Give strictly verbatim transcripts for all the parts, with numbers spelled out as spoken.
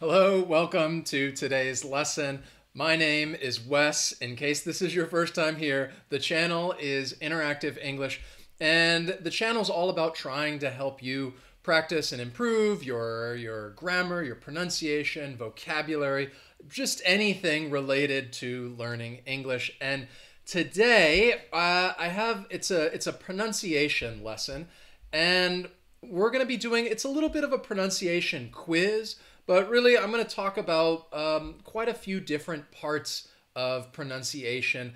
Hello, welcome to today's lesson. My name is Wes. In case this is your first time here, the channel is Interactive English, and the channel's all about trying to help you practice and improve your, your grammar, your pronunciation, vocabulary, just anything related to learning English. And today uh, I have, it's a, it's a pronunciation lesson, and we're gonna be doing, it's a little bit of a pronunciation quiz. But really, I'm going to talk about um, quite a few different parts of pronunciation.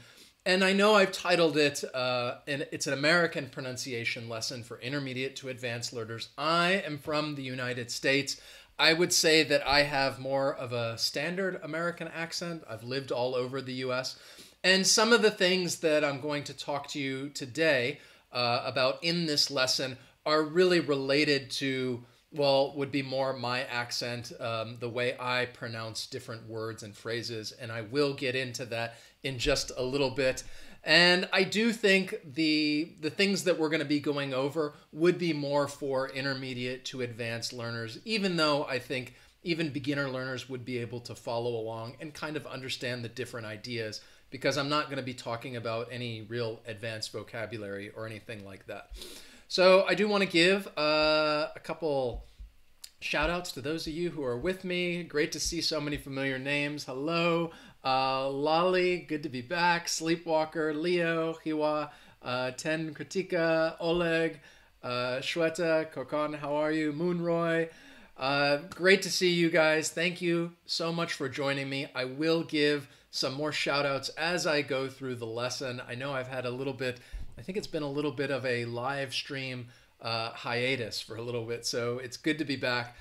And I know I've titled it, uh, and it's an American pronunciation lesson for intermediate to advanced learners. I am from the United States. I would say that I have more of a standard American accent. I've lived all over the U S. And some of the things that I'm going to talk to you today uh, about in this lesson are really related to well, would be more my accent, um, the way I pronounce different words and phrases, and I will get into that in just a little bit. And I do think the, the things that we're going to be going over would be more for intermediate to advanced learners, even though I think even beginner learners would be able to follow along and kind of understand the different ideas, because I'm not going to be talking about any real advanced vocabulary or anything like that. So I do want to give uh, a couple shout outs to those of you who are with me. Great to see so many familiar names. Hello, uh, Lolly, good to be back. Sleepwalker, Leo, Hiwa, uh, Ten Kritika, Oleg, uh, Shweta, Kokon, how are you? Moonroy, uh, great to see you guys. Thank you so much for joining me. I will give some more shout outs as I go through the lesson. I know I've had a little bit I think it's been a little bit of a live stream uh, hiatus for a little bit, so it's good to be back.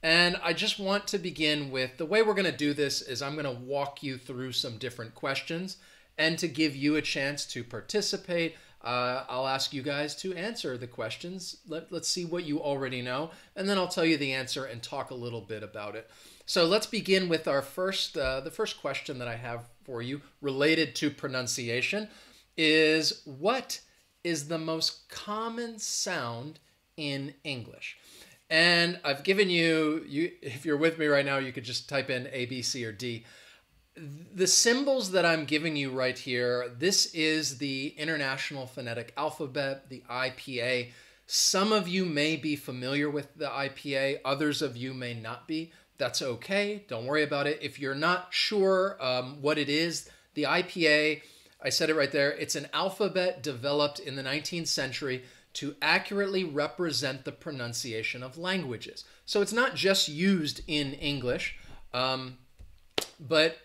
And I just want to begin with, the way we're going to do this is I'm going to walk you through some different questions, and to give you a chance to participate, uh, I'll ask you guys to answer the questions. Let, let's see what you already know, and then I'll tell you the answer and talk a little bit about it. So let's begin with our first, uh, the first question that I have for you related to pronunciation. Is what is the most common sound in English? And I've given you, you, if you're with me right now, you could just type in A, B, C, or D. The symbols that I'm giving you right here, this is the International Phonetic Alphabet, the I P A. Some of you may be familiar with the I P A, others of you may not be. That's okay, don't worry about it. If you're not sure um, what it is, the I P A, I said it right there, it's an alphabet developed in the nineteenth century to accurately represent the pronunciation of languages. So it's not just used in English, um, but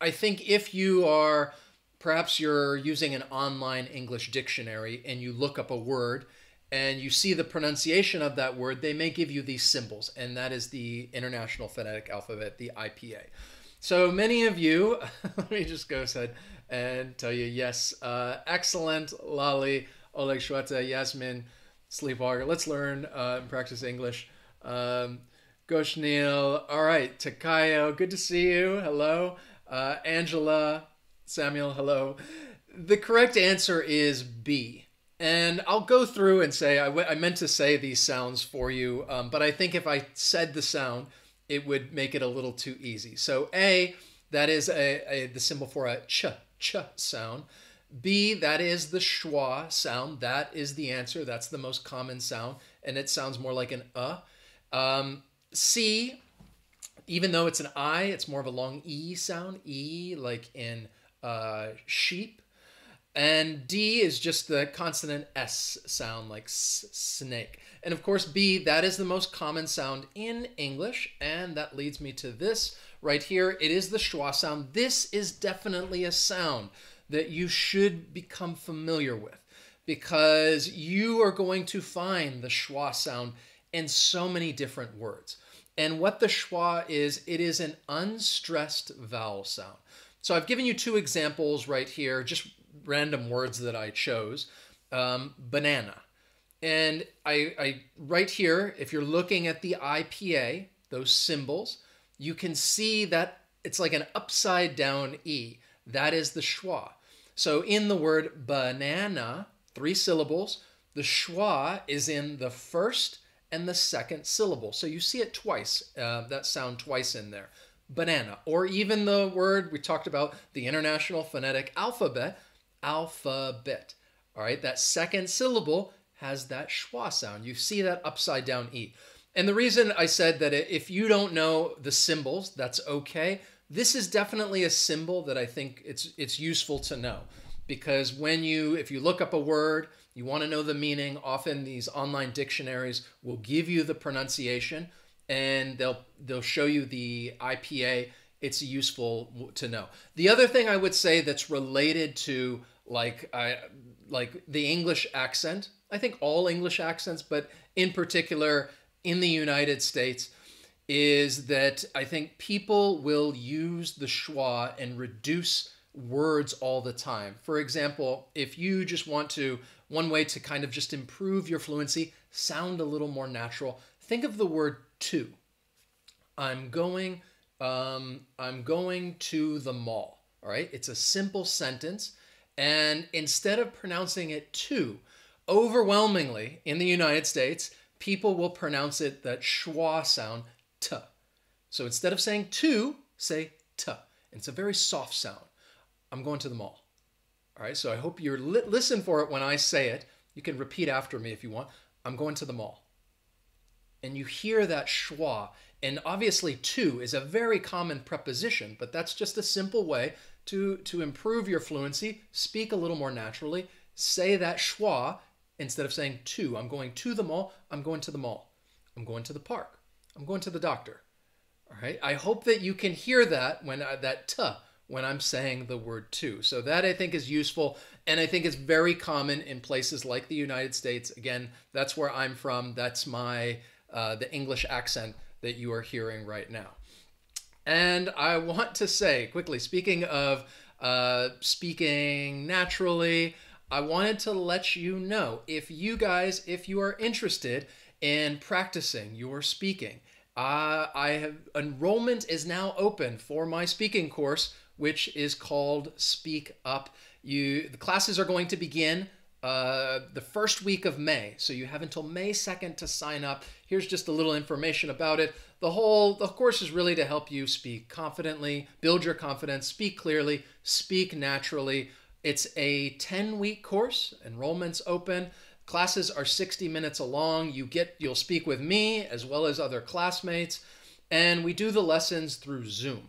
I think if you are, perhaps you're using an online English dictionary and you look up a word and you see the pronunciation of that word, they may give you these symbols, and that is the International Phonetic Alphabet, the I P A. So many of you, let me just go ahead and tell you, yes, uh, excellent, Lali, Oleg, Shweta, Yasmin, Sleepwalker, let's learn uh, and practice English. Um, Goshnil, all right, Takayo, good to see you, hello. Uh, Angela, Samuel, hello. The correct answer is B. And I'll go through and say, I, w I meant to say these sounds for you, um, but I think if I said the sound, it would make it a little too easy. So A, that is a, a the symbol for a ch, ch sound. B, that is the schwa sound. That is the answer. That's the most common sound, and it sounds more like an uh. Um, C, even though it's an I, it's more of a long E sound. E, like in uh, sheep. And D is just the consonant S sound, like s snake. And of course, B, that is the most common sound in English. And that leads me to this right here. It is the schwa sound. This is definitely a sound that you should become familiar with, because you are going to find the schwa sound in so many different words. And what the schwa is, it is an unstressed vowel sound. So I've given you two examples right here, just random words that I chose, um, banana. And I, I, right here, if you're looking at the I P A, those symbols, you can see that it's like an upside down E. That is the schwa. So in the word banana, three syllables, the schwa is in the first and the second syllable. So you see it twice, uh, that sound twice in there. Banana, or even the word we talked about, the International Phonetic Alphabet, alphabet. All right, that second syllable has that schwa sound. You see that upside down E. And the reason I said that if you don't know the symbols, that's okay. This is definitely a symbol that I think it's it's useful to know, because when you, if you look up a word, you want to know the meaning, often these online dictionaries will give you the pronunciation and they'll they'll show you the I P A. It's useful to know. The other thing I would say that's related to like I, like the English accent, I think all English accents, but in particular in the United States, is that I think people will use the schwa and reduce words all the time. For example, if you just want to, one way to kind of just improve your fluency, sound a little more natural, think of the word to. I'm going, um, I'm going to the mall, all right? It's a simple sentence. And instead of pronouncing it to, overwhelmingly in the United States, people will pronounce it that schwa sound, t. So instead of saying to, say t. It's a very soft sound. I'm going to the mall. All right, so I hope you're li listen for it when I say it. You can repeat after me if you want. I'm going to the mall. And you hear that schwa. And obviously to is a very common preposition, but that's just a simple way to, to improve your fluency, speak a little more naturally, say that schwa instead of saying to. I'm going to the mall. I'm going to the mall. I'm going to the park. I'm going to the doctor. All right, I hope that you can hear that when I, that t when I'm saying the word to. So that I think is useful, and I think it's very common in places like the United States. Again, that's where I'm from. That's my uh, the English accent that you are hearing right now. And I want to say quickly, speaking of uh, speaking naturally, I wanted to let you know, if you guys, if you are interested in practicing your speaking, uh, I have, enrollment is now open for my speaking course, which is called Speak Up. You, the classes are going to begin uh, the first week of May, so you have until May second to sign up. Here's just a little information about it. The whole, the course is really to help you speak confidently, build your confidence, speak clearly, speak naturally. It's a ten-week course, enrollment's open, classes are sixty minutes long. You get, you'll speak with me as well as other classmates, and we do the lessons through Zoom.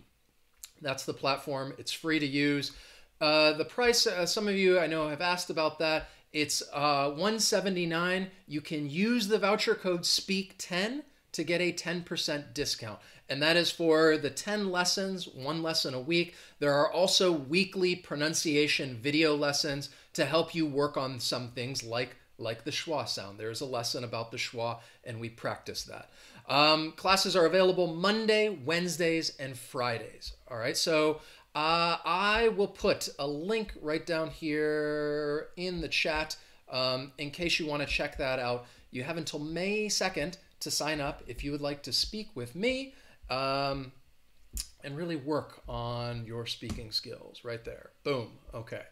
That's the platform, it's free to use. Uh, the price, uh, some of you I know have asked about that, it's uh, one hundred seventy-nine dollars. You can use the voucher code SPEAK ten to get a ten percent discount. And that is for the ten lessons, one lesson a week. There are also weekly pronunciation video lessons to help you work on some things like, like the schwa sound. There's a lesson about the schwa and we practice that. Um, classes are available Monday, Wednesdays, and Fridays. All right, so uh, I will put a link right down here in the chat um, in case you wanna check that out. You have until May second to sign up if you would like to speak with me um, and really work on your speaking skills right there. Boom, okay.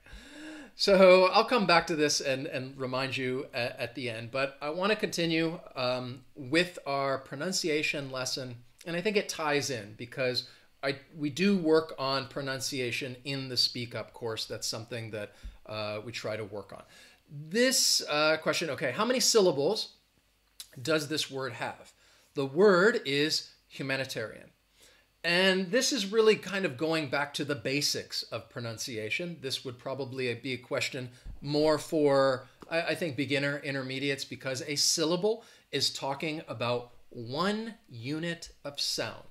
So I'll come back to this and, and remind you at, at the end, but I wanna continue um, with our pronunciation lesson. And I think it ties in because I we do work on pronunciation in the Speak Up course. That's something that uh, we try to work on. This uh, question, okay, how many syllables does this word have? The word is humanitarian. And this is really kind of going back to the basics of pronunciation. This would probably be a question more for, I think, beginner intermediates, because a syllable is talking about one unit of sound.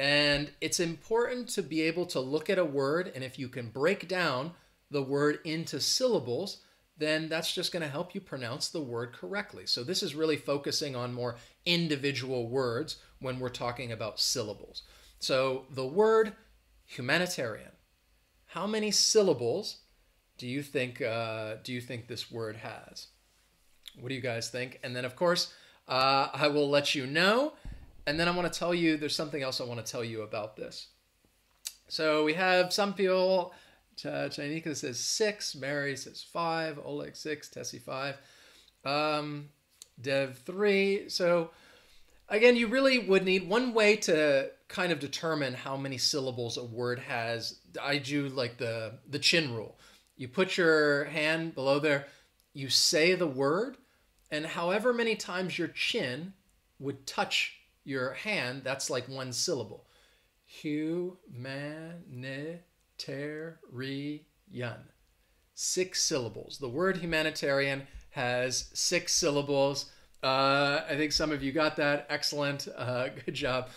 And it's important to be able to look at a word, and if you can break down the word into syllables, then that's just going to help you pronounce the word correctly. So this is really focusing on more individual words when we're talking about syllables. So the word humanitarian, how many syllables do you think uh, do you think this word has? What do you guys think? And then of course, uh, I will let you know. And then I want to tell you, there's something else I want to tell you about this. So we have some people, Chanika says six, Mary says five, Oleg six, Tessie five. Um, Dev three. So again, you really would need one way to kind of determine how many syllables a word has. I do like the, the chin rule. You put your hand below there, you say the word, and however many times your chin would touch your hand, that's like one syllable. Humanitarian. Six syllables. The word humanitarian has six syllables. Uh, I think some of you got that. Excellent. Uh, good job.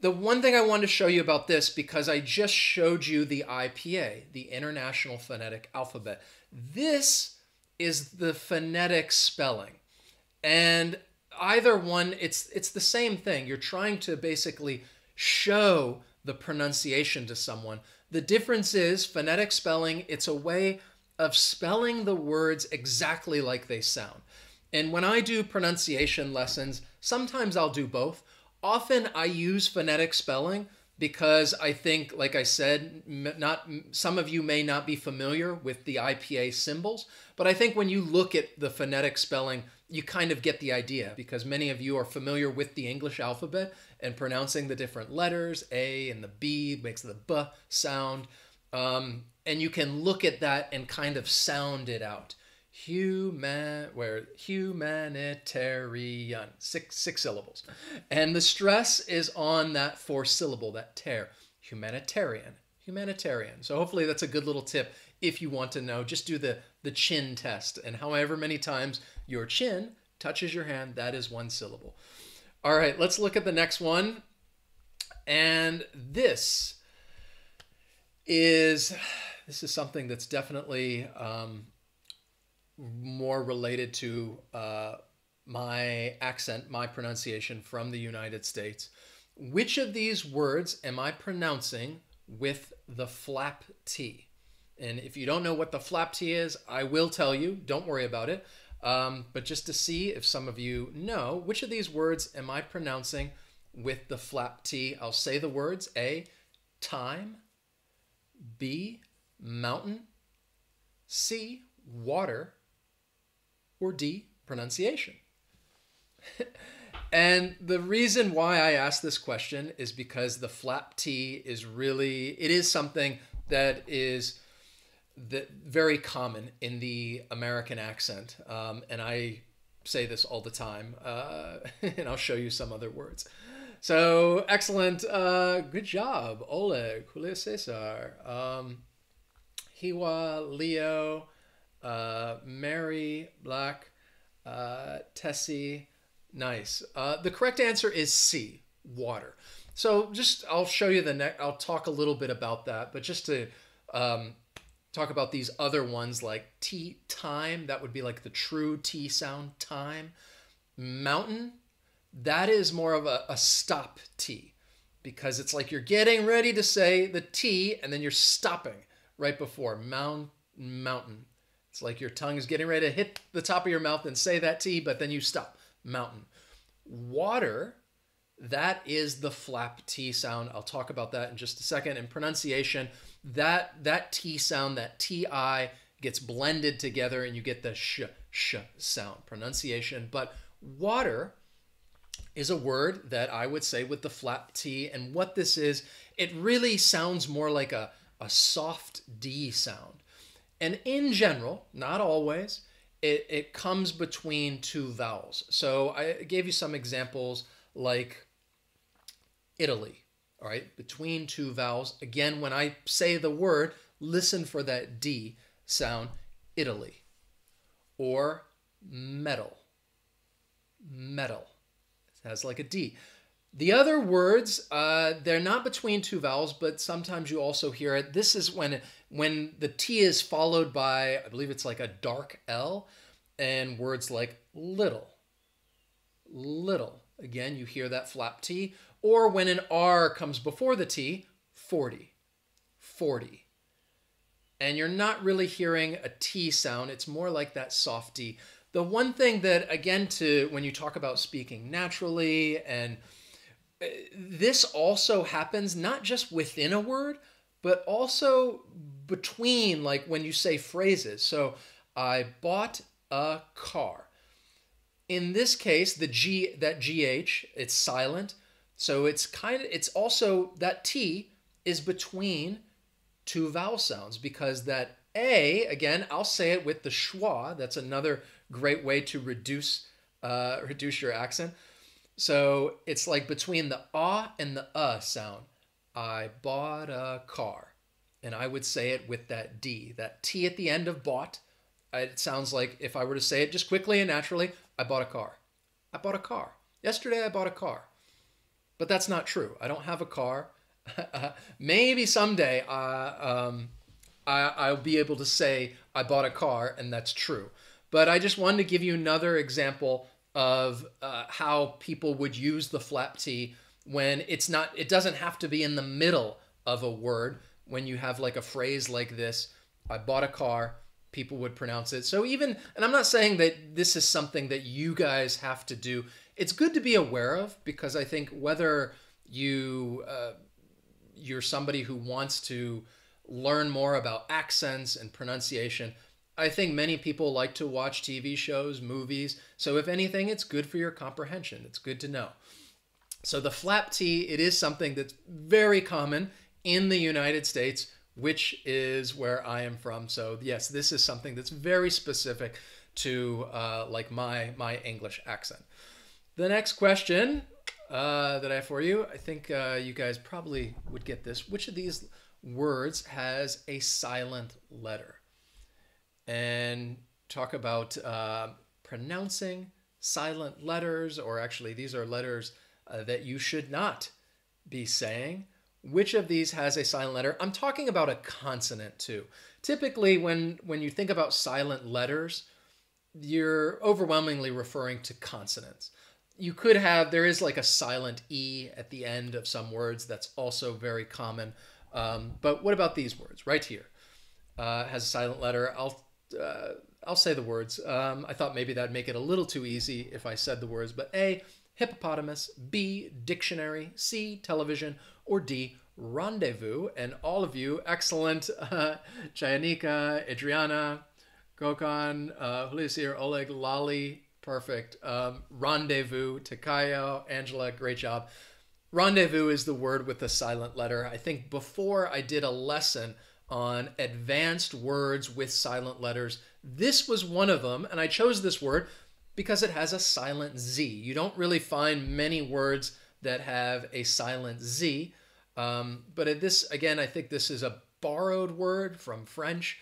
The one thing I wanted to show you about this, because I just showed you the I P A, the International Phonetic Alphabet. This is the phonetic spelling. And either one, it's, it's the same thing. You're trying to basically show the pronunciation to someone. The difference is phonetic spelling, it's a way of spelling the words exactly like they sound. And when I do pronunciation lessons, sometimes I'll do both. Often I use phonetic spelling because I think, like I said, not some of you may not be familiar with the I P A symbols, but I think when you look at the phonetic spelling, you kind of get the idea, because many of you are familiar with the English alphabet and pronouncing the different letters. A and the B makes the B sound. Um, and you can look at that and kind of sound it out. Human, where humanitarian, six, six syllables. And the stress is on that fourth syllable, that tear, humanitarian, humanitarian. So hopefully that's a good little tip. If you want to know, just do the, the chin test, and however many times your chin touches your hand, that is one syllable. All right, let's look at the next one. And this is, this is something that's definitely, um, more related to uh, my accent, my pronunciation from the United States. Which of these words am I pronouncing with the flap T? And if you don't know what the flap T is, I will tell you, don't worry about it. Um, but just to see if some of you know, which of these words am I pronouncing with the flap T? I'll say the words: A, time; B, mountain; C, water; or D, pronunciation. And the reason why I asked this question is because the flap T is really, it is something that is the, very common in the American accent. Um, and I say this all the time, uh, and I'll show you some other words. So excellent. Uh, good job. Oleg, Julio Cesar, um, Hiwa, Leo, Uh, Mary, Black, uh, Tessie, nice. Uh, the correct answer is C, water. So just, I'll show you the next, I'll talk a little bit about that, but just to um, talk about these other ones like T, time, that would be like the true T sound, time. Mountain, that is more of a, a stop T, because it's like you're getting ready to say the T and then you're stopping right before mount, mountain. It's like your tongue is getting ready to hit the top of your mouth and say that T, but then you stop. Mountain. Water, that is the flap T sound. I'll talk about that in just a second. And pronunciation, that that T sound, that T I gets blended together and you get the sh, sh sound, pronunciation. But water is a word that I would say with the flap T. And what this is, it really sounds more like a, a soft D sound. And in general, not always, it, it comes between two vowels. So I gave you some examples like Italy, all right, between two vowels. Again, when I say the word, listen for that D sound, Italy. Or metal, metal, it has like a D. The other words, uh, they're not between two vowels, but sometimes you also hear it. This is when when the T is followed by, I believe it's like a dark L, and words like little, little. Again, you hear that flap T. Or when an R comes before the T, forty, forty. And you're not really hearing a T sound. It's more like that soft D. The one thing that, again, to when you talk about speaking naturally and... this also happens not just within a word, but also between, like when you say phrases. So I bought a car. In this case, the G, that G H, it's silent. So it's kind of, it's also, that T is between two vowel sounds, because that A, again, I'll say it with the schwa. That's another great way to reduce, uh, reduce your accent. So it's like between the ah and the uh sound. I bought a car. And I would say it with that D, that T at the end of bought. It sounds like if I were to say it just quickly and naturally, I bought a car. I bought a car. Yesterday I bought a car. But that's not true. I don't have a car. Maybe someday uh, um, I, I'll be able to say I bought a car, and that's true. But I just wanted to give you another example of uh, how people would use the flap T when it's not, it doesn't have to be in the middle of a word. When you have like a phrase like this, I bought a car, people would pronounce it. So even, and I'm not saying that this is something that you guys have to do. It's good to be aware of, because I think whether you, uh, you're somebody who wants to learn more about accents and pronunciation, I think many people like to watch T V shows, movies. So if anything, it's good for your comprehension. It's good to know. So the flap T, it is something that's very common in the United States, which is where I am from. So yes, this is something that's very specific to uh, like my, my English accent. The next question uh, that I have for you, I think uh, you guys probably would get this. Which of these words has a silent letter? And talk about uh, pronouncing silent letters, or actually these are letters uh, that you should not be saying. Which of these has a silent letter? I'm talking about a consonant too. Typically when, when you think about silent letters, you're overwhelmingly referring to consonants. You could have, there is like a silent E at the end of some words. That's also very common. Um, but what about these words right here? Uh, has a silent letter. I'll, uh, I'll say the words. Um, I thought maybe that'd make it a little too easy if I said the words, but A, hippopotamus, B, dictionary, C, television, or D, rendezvous. And all of you, excellent, uh, Chayanika, Adriana, Gokhan, uh, Hulisir, Oleg, Lali, perfect. Um, rendezvous, Takayo, Angela, great job. Rendezvous is the word with a silent letter. I think before I did a lesson on advanced words with silent letters, this was one of them, and I chose this word because it has a silent Z. You don't really find many words that have a silent Z. Um, but this, again, I think this is a borrowed word from French.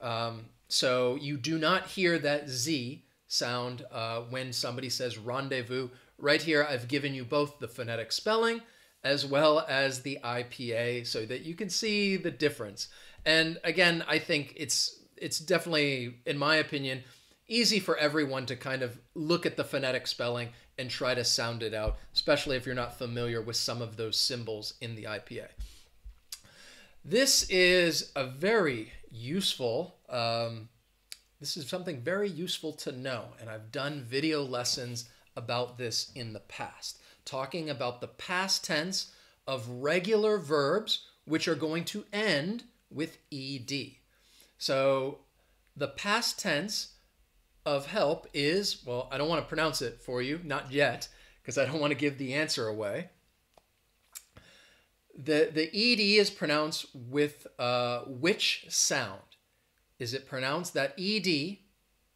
Um, so you do not hear that Z sound uh, when somebody says rendezvous. Right here, I've given you both the phonetic spelling as well as the I P A so that you can see the difference. And again, I think it's, it's definitely, in my opinion, easy for everyone to kind of look at the phonetic spelling and try to sound it out, especially if you're not familiar with some of those symbols in the I P A. This is a very useful, um, this is something very useful to know, and I've done video lessons about this in the past, talking about the past tense of regular verbs which are going to end with E D. So the past tense of help is, well, I don't want to pronounce it for you, not yet, because I don't want to give the answer away. The, the E D is pronounced with uh, which sound? Is it pronounced that E D,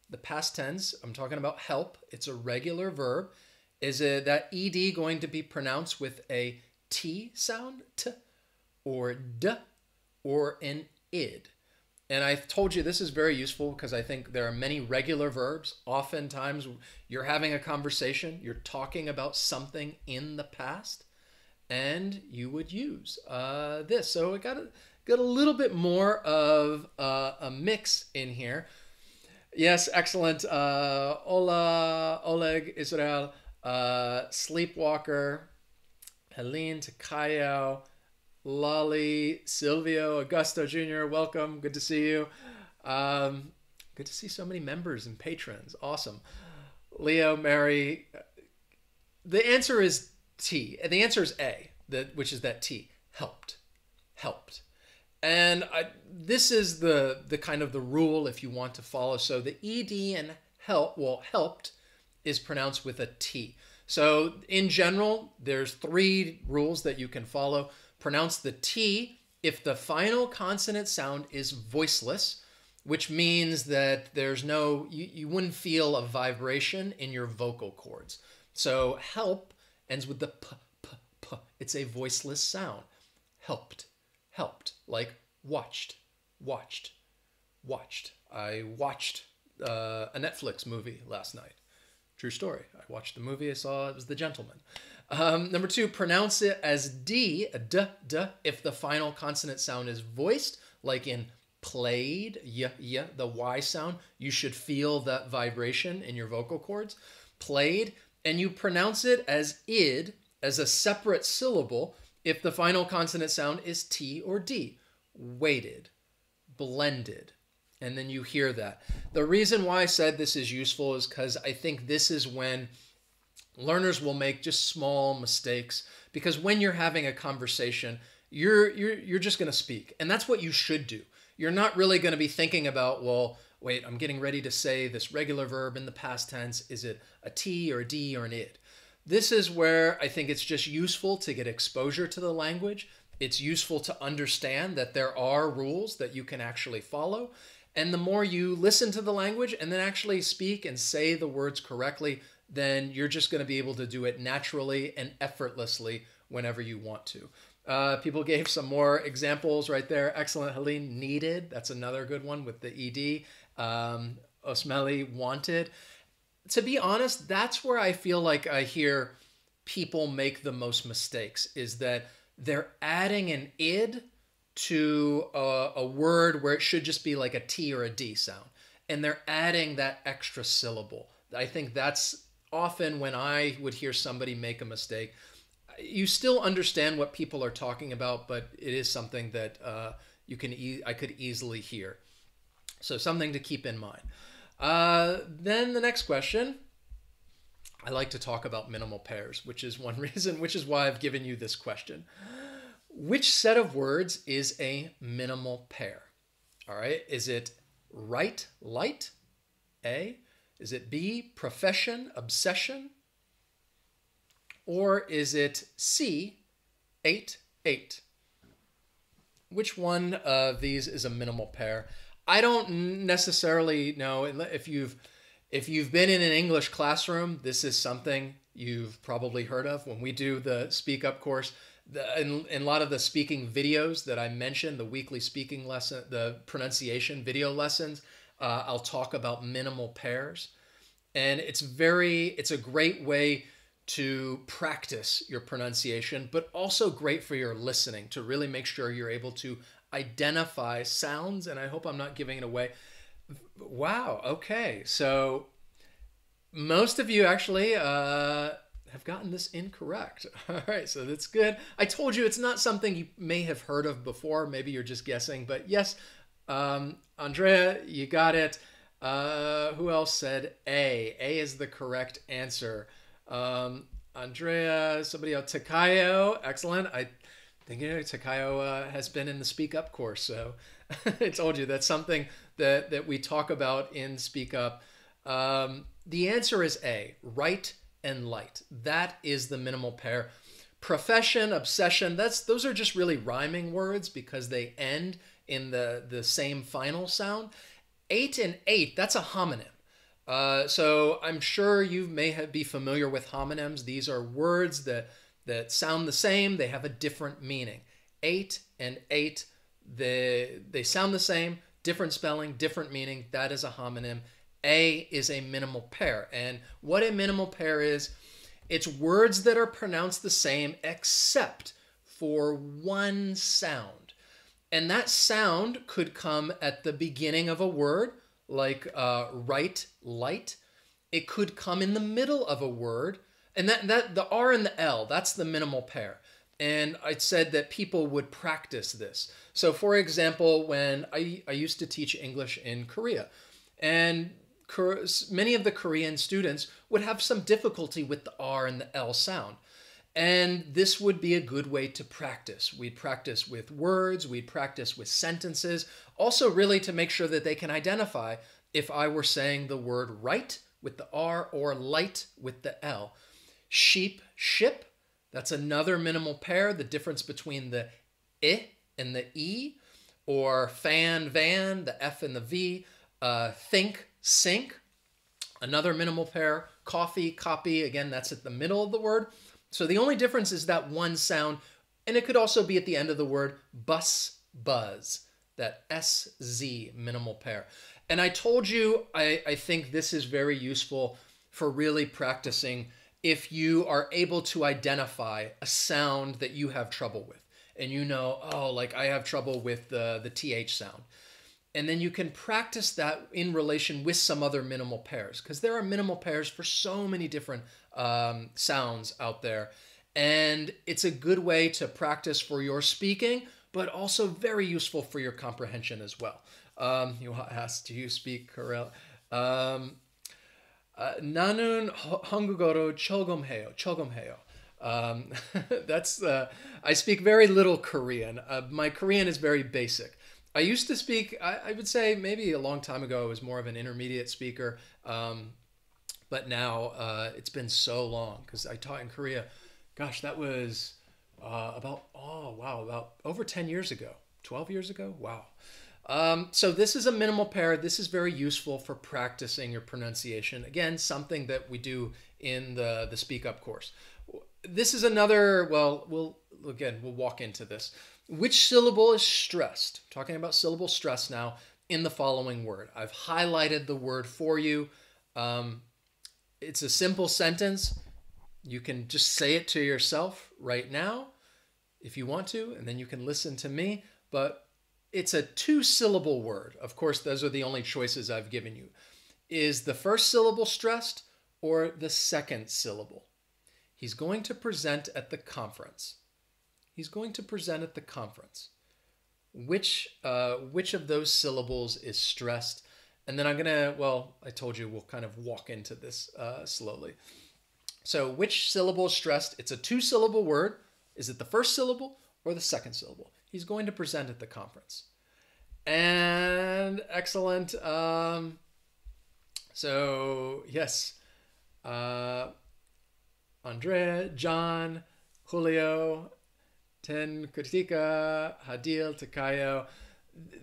the past tense, I'm talking about help, it's a regular verb. Is it that E D going to be pronounced with a T sound, T, or D, or an id? And I've told you this is very useful because I think there are many regular verbs. Oftentimes you're having a conversation, you're talking about something in the past, and you would use uh, this. So it got a, got a little bit more of uh, a mix in here. Yes, excellent. Uh, Ola, Oleg, Israel, uh, Sleepwalker, Helene, Takayo, Lolly, Silvio, Augusto Junior, welcome. Good to see you. Um, good to see so many members and patrons. Awesome. Leo, Mary. The answer is T. The answer is A, that, which is that T. Helped. Helped. And I, this is the, the kind of the rule if you want to follow. So the E D and help, well, helped is pronounced with a T. So in general, there's three rules that you can follow. Pronounce the T if the final consonant sound is voiceless, which means that there's no, you, you wouldn't feel a vibration in your vocal cords. So help ends with the P, P, P. It's a voiceless sound. Helped, helped, like watched, watched, watched. I watched uh, a Netflix movie last night. True story. I watched the movie I saw. It was The Gentlemen. Um, number two, pronounce it as D, a D, D, if the final consonant sound is voiced, like in played, y, y, the Y sound. You should feel that vibration in your vocal cords. Played, and you pronounce it as id, as a separate syllable, if the final consonant sound is T or D. Weighted, blended. And then you hear that. The reason why I said this is useful is because I think this is when learners will make just small mistakes, because when you're having a conversation, you're, you're, you're just going to speak. And that's what you should do. You're not really going to be thinking about, well, wait, I'm getting ready to say this regular verb in the past tense. Is it a T or a D or an id? This is where I think it's just useful to get exposure to the language. It's useful to understand that there are rules that you can actually follow. And the more you listen to the language and then actually speak and say the words correctly, then you're just going to be able to do it naturally and effortlessly whenever you want to. Uh, people gave some more examples right there. Excellent, Helene. Needed. That's another good one with the E D. Um, Osmeli, wanted. To be honest, that's where I feel like I hear people make the most mistakes, is that they're adding an id to a, a word where it should just be like a T or a D sound. And they're adding that extra syllable. I think that's often when I would hear somebody make a mistake. You still understand what people are talking about, but it is something that uh, you can e I could easily hear. So something to keep in mind. Uh, then the next question. I like to talk about minimal pairs, which is one reason, which is why I've given you this question. Which set of words is a minimal pair? All right. Is it right, light? A. Is it B, profession, obsession? Or is it C, eight, eight? Which one of these is a minimal pair? I don't necessarily know. If you've If you've been in an English classroom, this is something you've probably heard of. When we do the Speak Up course, the, in, in a lot of the speaking videos that I mentioned, the weekly speaking lesson, the pronunciation video lessons, uh, I'll talk about minimal pairs. And it's very, it's a great way to practice your pronunciation, but also great for your listening to really make sure you're able to identify sounds. And I hope I'm not giving it away. Wow. Okay. So most of you actually uh, have gotten this incorrect. All right. So that's good. I told you it's not something you may have heard of before. Maybe you're just guessing. But yes, um, Andrea, you got it. Uh, who else said A? A is the correct answer. Um, Andrea, somebody else, Takayo. Excellent. I think you know, Takayo uh, has been in the Speak Up course. So I told you that's something that, that we talk about in Speak Up. Um, the answer is A, right and light. That is the minimal pair. Profession, obsession, that's, those are just really rhyming words because they end in the, the same final sound. Eight and eight, that's a homonym. Uh, so I'm sure you may have, be familiar with homonyms. These are words that, that sound the same. They have a different meaning. Eight and eight, they, they sound the same. Different spelling, different meaning. That is a homonym. A is a minimal pair. And what a minimal pair is, it's words that are pronounced the same except for one sound. And that sound could come at the beginning of a word, like uh, right, light. It could come in the middle of a word. And that, that the R and the L, that's the minimal pair. And I said that people would practice this. So for example, when I, I used to teach English in Korea, and many of the Korean students would have some difficulty with the R and the L sound. And this would be a good way to practice. We'd practice with words, we'd practice with sentences, also really to make sure that they can identify if I were saying the word right with the R, or light with the L. Sheep, ship, that's another minimal pair, the difference between the I and the E, or fan, van, the F and the V, uh, think, sink, another minimal pair, coffee, copy, again, that's at the middle of the word. So the only difference is that one sound, and it could also be at the end of the word, bus, buzz, that S Z minimal pair. And I told you, I, I think this is very useful for really practicing if you are able to identify a sound that you have trouble with. And you know, oh, like I have trouble with the, the T H sound. And then you can practice that in relation with some other minimal pairs, because there are minimal pairs for so many different um, sounds out there. And it's a good way to practice for your speaking, but also very useful for your comprehension as well. Um, you asked, do you speak Korean? Um, uh, 나는 한국어로 조금해요, 조금해요. Um, that's, uh, I speak very little Korean. Uh, my Korean is very basic. I used to speak, I, I would say maybe a long time ago, I was more of an intermediate speaker. Um, but now, uh, it's been so long because I taught in Korea. Gosh, that was, uh, about, oh, wow. About over ten years ago, twelve years ago. Wow. Um, so this is a minimal pair. This is very useful for practicing your pronunciation. Again, something that we do in the, the Speak Up course. This is another, well, we'll, again, we'll walk into this. Which syllable is stressed? I'm talking about syllable stress now in the following word. I've highlighted the word for you. Um, it's a simple sentence. You can just say it to yourself right now if you want to, and then you can listen to me. But it's a two-syllable word. Of course, those are the only choices I've given you. Is the first syllable stressed or the second syllable? He's going to present at the conference. He's going to present at the conference. Which, uh, which of those syllables is stressed? And then I'm gonna, well, I told you we'll kind of walk into this uh, slowly. So which syllable is stressed? It's a two syllable word. Is it the first syllable or the second syllable? He's going to present at the conference. And excellent. Um, so yes. Uh, Andrea, John, Julio, Ten Kritika, Hadil, Takayo.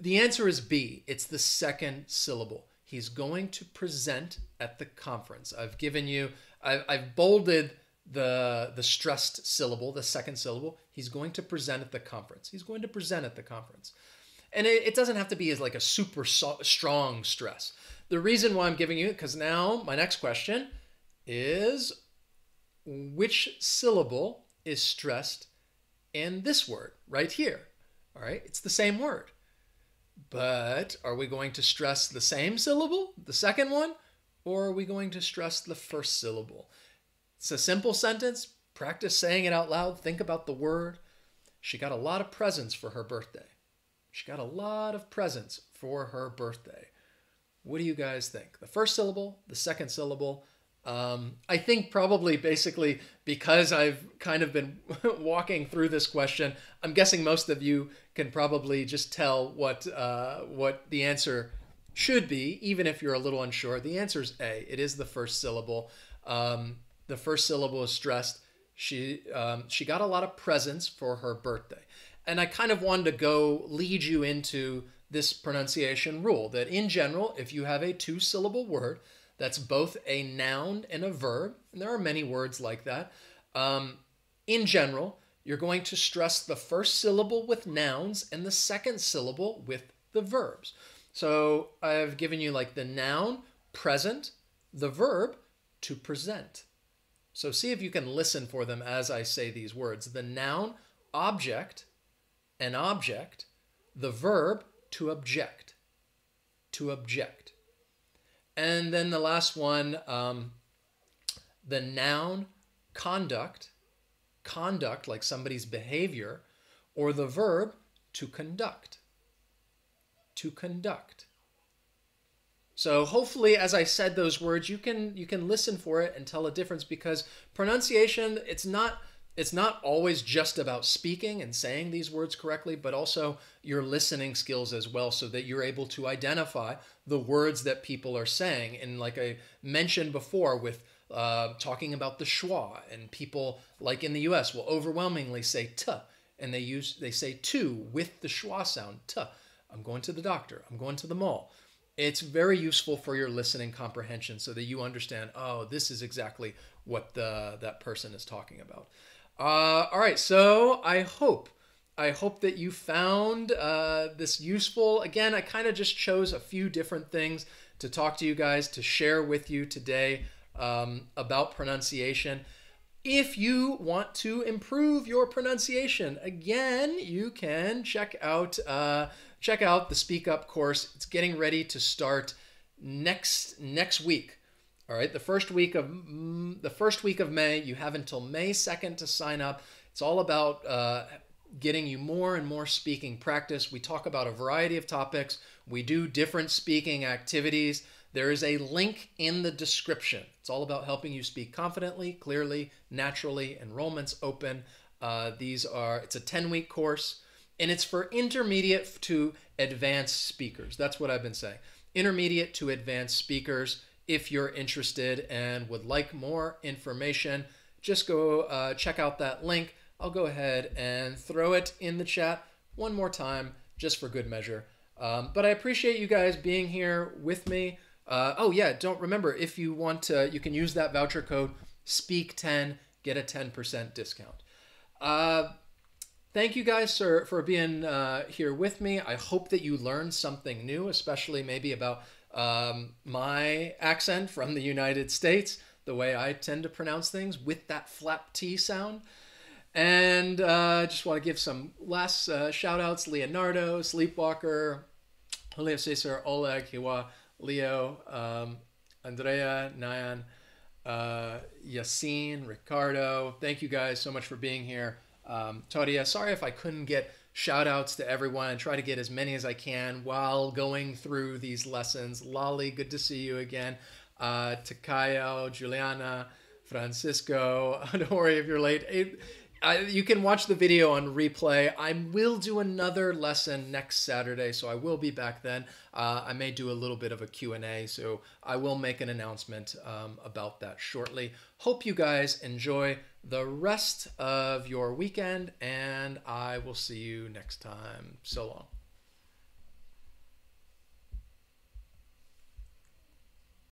The answer is B. It's the second syllable. He's going to present at the conference. I've given you, I've, I've bolded the, the stressed syllable, the second syllable. He's going to present at the conference. He's going to present at the conference. And it, it doesn't have to be as like a super so, strong stress. The reason why I'm giving you it, because now my next question is, which syllable is stressed in this word right here? All right, it's the same word. But are we going to stress the same syllable, the second one, or are we going to stress the first syllable? It's a simple sentence. Practice saying it out loud. Think about the word. She got a lot of presents for her birthday. She got a lot of presents for her birthday. What do you guys think? The first syllable, the second syllable? Um, I think probably basically because I've kind of been walking through this question, I'm guessing most of you can probably just tell what, uh, what the answer should be, even if you're a little unsure. The answer is A. It is the first syllable. Um, the first syllable is stressed. She, um, she got a lot of presents for her birthday. And I kind of wanted to go lead you into this pronunciation rule that in general, if you have a two syllable word, that's both a noun and a verb. And there are many words like that. Um, in general, you're going to stress the first syllable with nouns and the second syllable with the verbs. So I've given you like the noun, present, the verb, to present. So see if you can listen for them as I say these words. The noun, object, an object, the verb, to object, to object. And then the last one, um, the noun, conduct, conduct, like somebody's behavior, or the verb, to conduct, to conduct. So hopefully, as I said those words, you can, you can listen for it and tell a difference, because pronunciation, it's not It's not always just about speaking and saying these words correctly, but also your listening skills as well, so that you're able to identify the words that people are saying. And like I mentioned before with uh, talking about the schwa, and people like in the U S will overwhelmingly say t, and they use they say to with the schwa sound, t. I'm going to the doctor, I'm going to the mall. It's very useful for your listening comprehension so that you understand, oh, this is exactly what the, that person is talking about. Uh, all right, so I hope, I hope that you found uh, this useful. Again, I kind of just chose a few different things to talk to you guys, to share with you today um, about pronunciation. If you want to improve your pronunciation, again, you can check out uh, check out the Speak Up course. It's getting ready to start next next week. All right, the first week of the first week of May, you have until May second to sign up. It's all about uh, getting you more and more speaking practice. We talk about a variety of topics. We do different speaking activities. There is a link in the description. It's all about helping you speak confidently, clearly, naturally. Enrollment's open. Uh, these are it's a ten-week course, and it's for intermediate to advanced speakers. That's what I've been saying. Intermediate to advanced speakers. If you're interested and would like more information, just go uh, check out that link. I'll go ahead and throw it in the chat one more time, just for good measure. Um, but I appreciate you guys being here with me. Uh, oh yeah, don't remember, if you want to, you can use that voucher code speak ten, get a ten percent discount. Uh, Thank you guys for, for being uh, here with me. I hope that you learned something new, especially maybe about um, my accent from the United States, the way I tend to pronounce things with that flap T sound. And I uh, just want to give some last uh, shout outs. Leonardo, Sleepwalker, Julio Cesar, Oleg, Hiwa, Leo, um, Andrea, Nayan, uh, Yasin, Ricardo. Thank you guys so much for being here. Um, Toria, sorry if I couldn't get shout outs to everyone and try to get as many as I can while going through these lessons. Lolly, good to see you again. Uh, Takayo, Juliana, Francisco, don't worry if you're late. It, I, you can watch the video on replay. I will do another lesson next Saturday, so I will be back then. Uh, I may do a little bit of a Q and A, so I will make an announcement um, about that shortly. Hope you guys enjoy the rest of your weekend, and I will see you next time. So long.